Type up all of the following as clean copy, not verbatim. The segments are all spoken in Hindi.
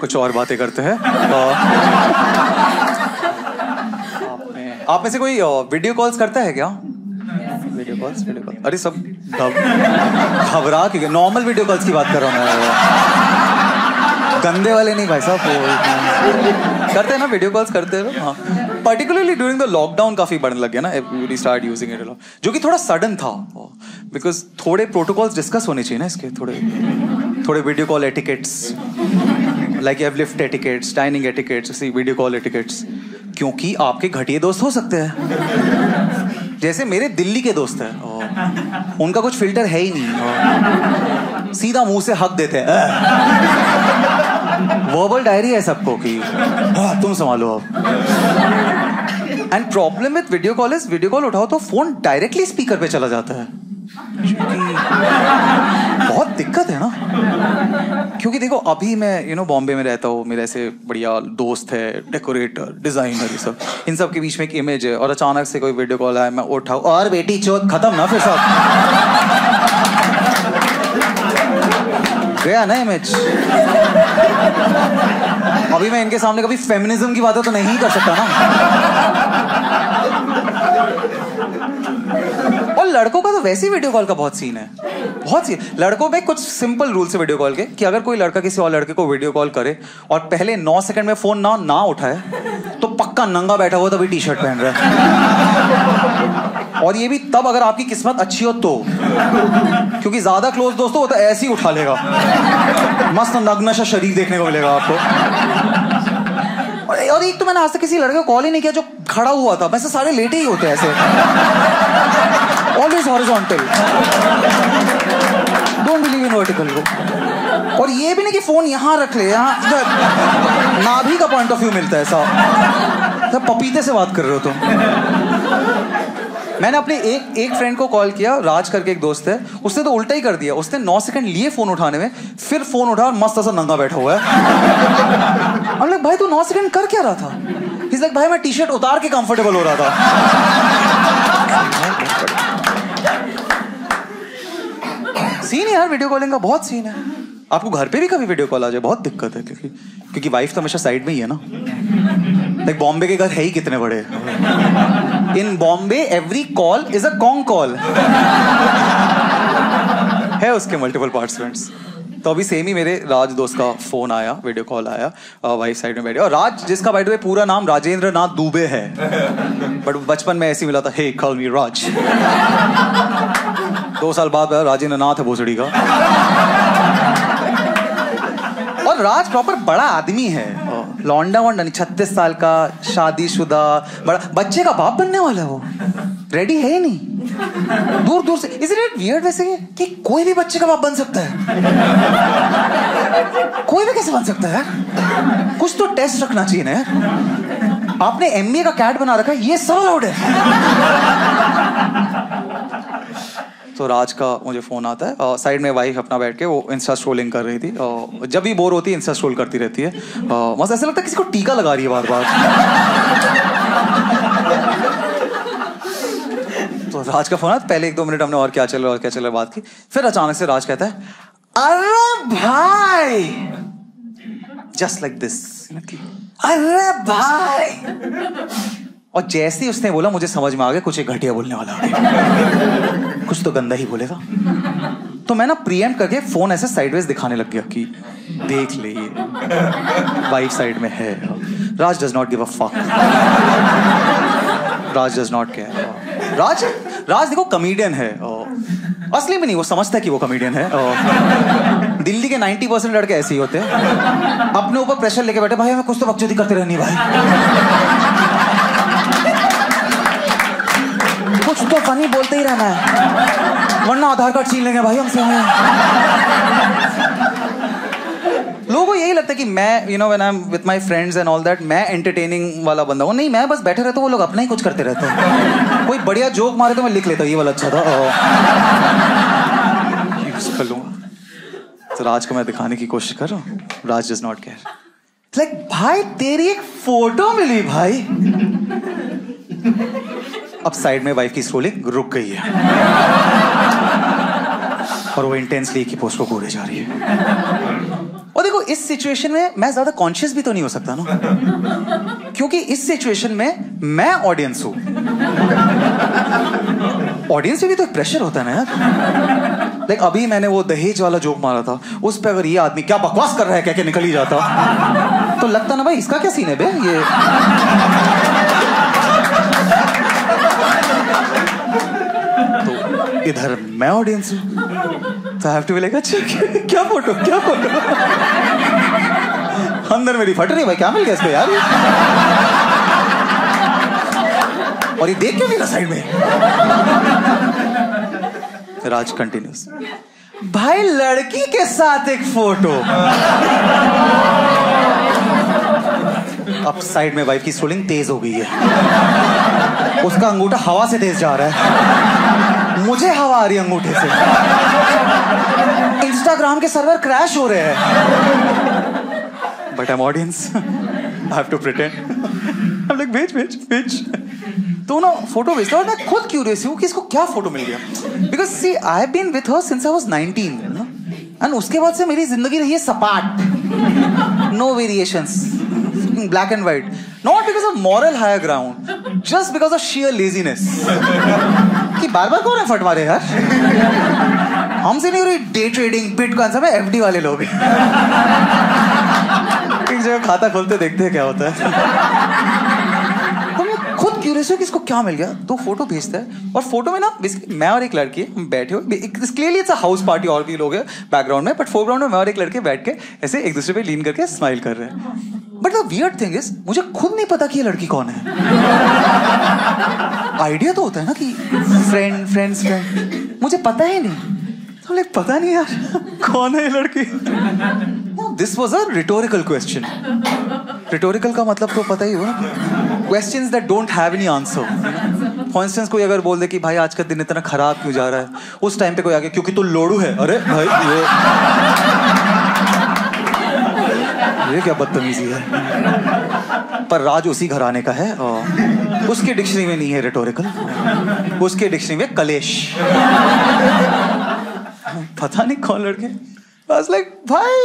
कुछ और बातें करते हैं। आप में से कोई वीडियो कॉल्स करता है क्या? वीडियो कॉल्स अरे सब घबरा के नॉर्मल वीडियो कॉल्स की बात कर रहा हूँ मैं, गंदे वाले नहीं भाई साहब। करते हैं ना वीडियो कॉल्स करते हैं। हाँ, पर्टिकुलरली ड्यूरिंग द लॉकडाउन काफ़ी बढ़ने लग गया ना, एवरीबॉडी स्टार्ट यूजिंग इट, जो कि थोड़ा सडन था बिकॉज थोड़े प्रोटोकॉल्स डिस्कस होने चाहिए ना इसके, थोड़े वीडियो कॉल एटिकेट्स, लाइक एवलिफ्ट एटिकेट्स, डाइनिंग एटिकेट्स, ऐसी वीडियो कॉल एटिकेट्स, क्योंकि आपके घटिया दोस्त हो सकते हैं जैसे मेरे दिल्ली के दोस्त हैं, उनका कुछ फिल्टर है ही नहीं, सीधा मुंह से हक देते हैं, वर्बल डायरी है सबको कि तुम संभालो आप। And problem with video call is, video call उठाओ तो फोन डायरेक्टली स्पीकर पे चला जाता है, बहुत दिक्कत है ना। क्योंकि देखो अभी मैं बॉम्बे में रहता हूँ, मेरे ऐसे बढ़िया दोस्त है, डेकोरेटर, डिजाइनर, इन सब के बीच में एक इमेज है, और अचानक से कोई वीडियो कॉल आया, मैं उठाऊँ और बेटी चोद खत्म ना, फिर सब गया ना इमेज। अभी मैं इनके सामने कभी फेमिनिज्म की बातें तो नहीं कर सकता ना। और लड़कों का तो वैसे ही वीडियो कॉल का बहुत सीन है, लड़कों में कुछ सिंपल रूल से वीडियो कॉल के, कि अगर कोई लड़का किसी और लड़के को वीडियो कॉल करे और पहले 9 सेकंड में फोन ना उठाए तो पक्का नंगा बैठा हुआ तभी टी शर्ट पहन रहा है। और ये भी तब अगर आपकी किस्मत अच्छी हो तो, क्योंकि ज्यादा क्लोज दोस्तों वो तो ऐसे ही उठा लेगा, मस्त नग्न सा शरीर देखने को मिलेगा आपको। और एक तो मैंने आज तक किसी लड़के को कॉल ही नहीं किया जो खड़ा हुआ था, वैसे सारे लेटे ही होते हैं ऐसे, always horizontal, don't believe in vertical को। और ये भी नहीं कि फोन यहाँ रख ले, यहाँ नाभि का पॉइंट ऑफ व्यू मिलता है साहब, सब पपीते से बात कर रहे हो तुम। मैंने अपने एक फ्रेंड को कॉल किया, राज करके एक दोस्त है, उसने तो उल्टा ही कर दिया, उसने 9 सेकंड लिए फोन उठाने में, फिर फोन उठा और मस्त ऐसा नंगा बैठा हुआ है। और भाई तू 9 सेकंड कर क्या रहा था? इस लाइक भाई मैं टी शर्ट उतार के कंफर्टेबल हो रहा था। सीन है यार वीडियो कॉलिंग का, बहुत सीन है। आपको घर पे भी कभी वीडियो कॉल आ जाए बहुत दिक्कत है, क्योंकि वाइफ तो हमेशा साइड में ही है ना। लाइक बॉम्बे के घर है ही कितने बड़े, in Bombay every call is a con call है, उसके मल्टीपल पार्टिसिपेंट्स। तो अभी सेम ही मेरे राज दोस्त का फोन आया, वीडियो कॉल आया, वाइफ साइड में बैठे। और राज, जिसका बाय द वे पूरा नाम राजेंद्रनाथ दुबे है, बट बचपन में ऐसे ही मिला था, हे कॉल मी राज। 2 साल बाद राजेंद्रनाथ है भोसड़ी का। और राज प्रॉपर बड़ा आदमी है, लौंडा वोंडा नहीं, 36 साल का, शादीशुदा, बड़ा, बच्चे का बाप बनने वाला है वो, रेडी है ही नहीं, दूर दूर से। इज इट वियर्ड वैसे कि कोई भी बच्चे का बाप बन सकता है? कोई भी कैसे बन सकता है यार? कुछ तो टेस्ट रखना चाहिए ना यार। आपने एमबीए का कैट बना रखा है, ये सब अलाउड है। तो राज का मुझे फ़ोन आता है, साइड में वाइफ अपना बैठ के वो इंस्टा स्ट्रोलिंग कर रही थी, जब भी बोर होती है इंस्टा स्ट्रोल करती रहती है, बस ऐसा लगता है किसी को टीका लगा रही है बार बार। तो राज का फ़ोन आता, पहले 1-2 मिनट हमने और क्या चल रहा बात की, फिर अचानक से राज कहता है, अरे भाई, जस्ट लाइक दिस, अरे भाई। और जैसे ही उसने बोला मुझे समझ में आ गया कुछ एक घटिया बोलने वाला है, कुछ तो गंदा ही बोलेगा। तो मैं ना प्रीएम्प्ट करके फोन ऐसे साइडवेज दिखाने लग गया कि देख ले, वाइफ साइड में है, Raj does not give a fuck, Raj does not care. Raj देखो कॉमेडियन है, असली में नहीं, वो समझता है कि वो कॉमेडियन है। दिल्ली के 90% लड़के ऐसे ही होते हैं, अपने ऊपर प्रेशर लेके बैठे, भाई हमें कुछ तो बकचोदी करते रहनी, भाई कुछ तो फनी बोलते ही रहना है, वरना आधार कार्ड छीन लेंगे भाई हमसे। लोगों को यही लगता है कि मैं when I am with my friends and all that, मैं एंटरटेनिंग वाला बंदा हूँ। नहीं, मैं बस बैठे रहता हूँ, वो लोग अपना ही कुछ करते रहते हैं। कोई बढ़िया जोक मारे तो मैं लिख लेता हूँ, ये वाला अच्छा था, यूज कर लूंगा। तो राज को मैं दिखाने की कोशिश कर रहा हूँ, Raj does not care. Like भाई तेरी एक फोटो मिली भाई। अब साइड में वाइफ की स्क्रोलिंग रुक गई है और वो इंटेंसली की पोस्ट को घूरे जा रही है। और देखो इस सिचुएशन में मैं ज्यादा कॉन्शियस भी तो नहीं हो सकता ना, क्योंकि इस सिचुएशन में मैं ऑडियंस हूँ। ऑडियंस पे भी तो एक प्रेशर होता है ना यार। लाइक अभी मैंने वो दहेज वाला जोक मारा था, उस पर अगर ये आदमी क्या बकवास कर रहा है कह के निकल ही जाता तो लगता ना भाई इसका क्या सीन है बे ये। तो इधर मैं ऑडियंस हूँ तो I have to be like अच्छा क्या फोटो अंदर मेरी फट रही भाई क्या मिल गया इसको यार। और ये देख के मेरा साइड में राज कंटिन्यूस, भाई लड़की के साथ एक फोटो। अब साइड में वाइफ की स्क्रोलिंग तेज हो गई है, उसका अंगूठा हवा से तेज जा रहा है, मुझे हवा आ रही है अंगूठे से, इंस्टाग्राम के सर्वर क्रैश हो रहे हैं, but I am audience, I have to pretend. Like भेज तो ना फोटो भेजता और मैं खुद क्यूरियस हूँ कि इसको क्या फोटो मिल गया, because see I have been with her since I was 19 ना, एंड उसके बाद से मेरी जिंदगी रही है सपाट, no variations, black and white, not because of moral higher ground, just because of sheer laziness. कि बार बार कौन है फट मारे यार, हमसे नहीं हो रही डे ट्रेडिंग बिटकॉइन, सब एफडी वाले लोग एक जगह खाता खोलते देखते हैं क्या होता है। क्यूरियस हो कि इसको क्या मिल गया, तो फोटो भेजता है और फोटो में ना मैं और एक लड़की बैठे हुए, clearly it's a house party, और भी लोग हैं बैकग्राउंड में, बट फोरग्राउंड में मैं और एक लड़के बैठ के ऐसे एक दूसरे पे लीन करके स्माइल कर रहे हैं। But the weird thing is मुझे खुद नहीं पता कि ये लड़की कौन है। आइडिया तो होता है ना कि फ्रेंड, मुझे पता ही नहीं, तो लाइक पता नहीं यार कौन है ये लड़की। This was a rhetorical question, rhetorical का मतलब तो पता ही हो ना, questions that don't have any answer। For instance कोई अगर बोल दे कि भाई आज का दिन इतना खराब क्यों जा रहा है, उस टाइम पे कोई आके क्योंकि तू लोड़ू है, अरे भाई ये क्या बदतमीजी है। पर राज उसी घराने का है और उसके डिक्शनरी में नहीं है रिटोरिकल, उसके डिक्शनरी में कलेश। पता नहीं कौन लड़के, I was like भाई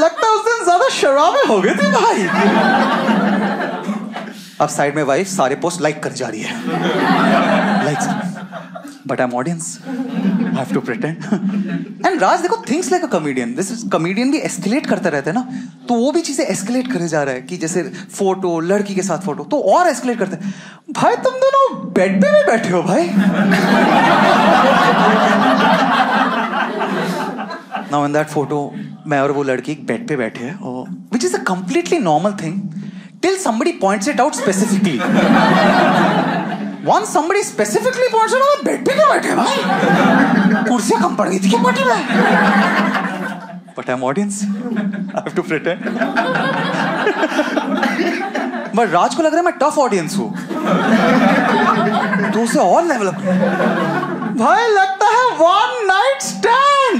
लगता उस दिन ज्यादा शराबे हो गए थे भाई। अब साइड में वाइफ सारे पोस्ट लाइक कर जा रही है, likes, but I am audience, I have to pretend. And Raj देखो things like a comedian, this is comedian भी एस्केलेट करता रहता है ना, तो वो भी चीजें एस्केलेट करे जा रहा है कि जैसे फोटो, लड़की के साथ फोटो, तो और एस्केलेट करते हैं। भाई तुम दोनों बेड पे भी बैठे हो भाई। नाउ इन दैट फोटो मैं और वो लड़की बेड पे बैठे हैं, और which is a completely normal thing till somebody points it out specifically। Once somebody specifically points it out, bed पे क्यों बैठे भाई, कुर्सियाँ कम पड़ गई थी क्या पार्टी में। But I'm audience, I have to pretend। But राज को लग रहा है मैं tough audience हूँ, तो उसे और level up। भाई लगता है one night stand।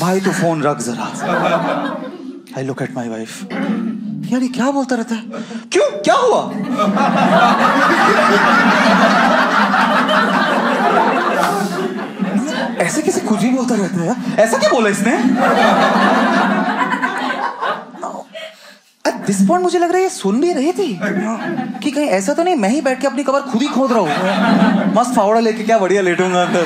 भाई तू फोन रख जरा। I look at my wife, यार ये क्या बोलता रहता है, क्यों क्या हुआ। ऐसे कैसे कुछ भी बोलता रहता है यार, ऐसा क्या बोला इसने। At this point मुझे लग रहा है ये सुन भी रही थी कि कहीं ऐसा तो नहीं मैं ही बैठ के अपनी कबर खुद ही खोद रहा हूँ, मस्त फावड़ा लेके क्या बढ़िया लेटूंगा अंदर।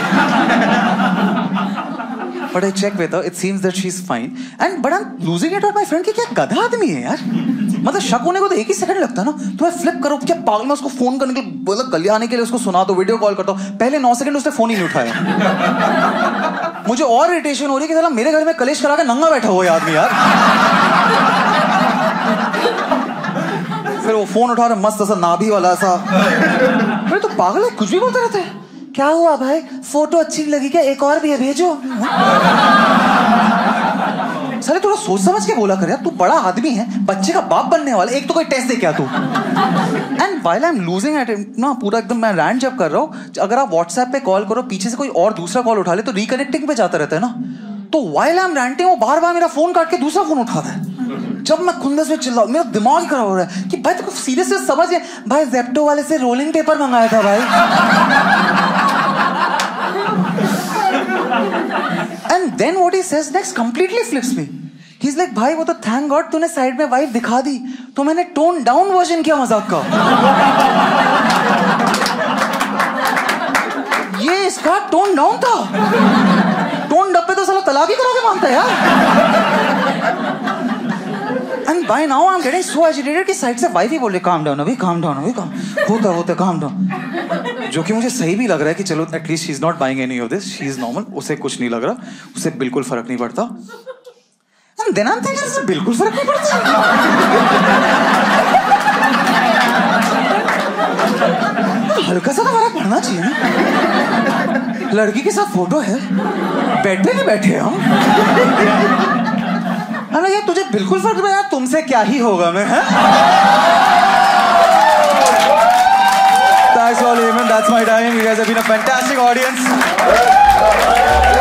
But I check with her, it seems that she's fine, and but I'm losing it on my friend कि क्या गधा आदमी है यार। मतलब शक होने को तो एक ही सेकंड लगता है ना, तो मैं फ्लिप करो क्या पागल, मैं उसको फोन करने के लिए बोला गली आने के लिए उसको सुना दो, वीडियो कॉल करता हूँ, पहले 9 सेकंड उसने फोन ही नहीं उठाया। मुझे और इरिटेशन हो रही है कि साला मेरे घर में कलेश करा के नंगा बैठा हुआ आदमी यार। फिर वो फोन उठा रहा मस्त ऐसा नाभी वाला ऐसा, अरे तो पागल है कुछ भी बोलता रहता है। क्या हुआ भाई, फोटो अच्छी लगी क्या, एक और भी है भेजो। साले थोड़ा सोच समझ के बोला कर यार, तू बड़ा आदमी है, बच्चे का बाप बनने वाला, एक तो कोई टेस्ट दे क्या तू। And while I am losing it ना, पूरा एकदम मैं रैंट जब कर रहा हूँ, अगर आप व्हाट्सएप पे कॉल करो पीछे से कोई और दूसरा कॉल उठा ले तो रिकनेक्टिंग पे जाता रहता है ना, तो व्हाइल आई एम रैंटिंग वो बार बार मेरा फोन काट के दूसरा फोन उठाता है। जब मैं खुंदस में चिल्ला, मेरा दिमाग खराब हो रहा है कि भाई तो सीरियसली समझ गया, भाई जेप्टो वाले से रोलिंग पेपर मंगाया था भाई। Then what he says next completely flips me. He's like, भाई वो तो thank God तूने side में wife दिखा दी, तो मैंने tone down version किया मजाक का. ये इसका tone down था. Tone down पे तो साला तलाक ही कराके मानता है यार. And by now I'm getting so agitated कि side से wife ही बोले calm down अभी होता calm down. जो कि मुझे सही भी लग रहा है कि चलो at least she's not buying any of this, she's normal, उसे कुछ नहीं लग रहा, उसे बिल्कुल फर्क नहीं पड़ता. And then I'm thinking उसे बिल्कुल फर्क नहीं पड़ता. हल्का सा तो फर्क पड़ना चाहिए. लड़की के साथ फोटो है, बेड पे नहीं बैठे हम. अरे यार तुझे बिल्कुल फर्क नहीं पड़ा, तुमसे क्या ही होगा मैं Thanks all, Heyman. That's my time. You guys have been a fantastic audience.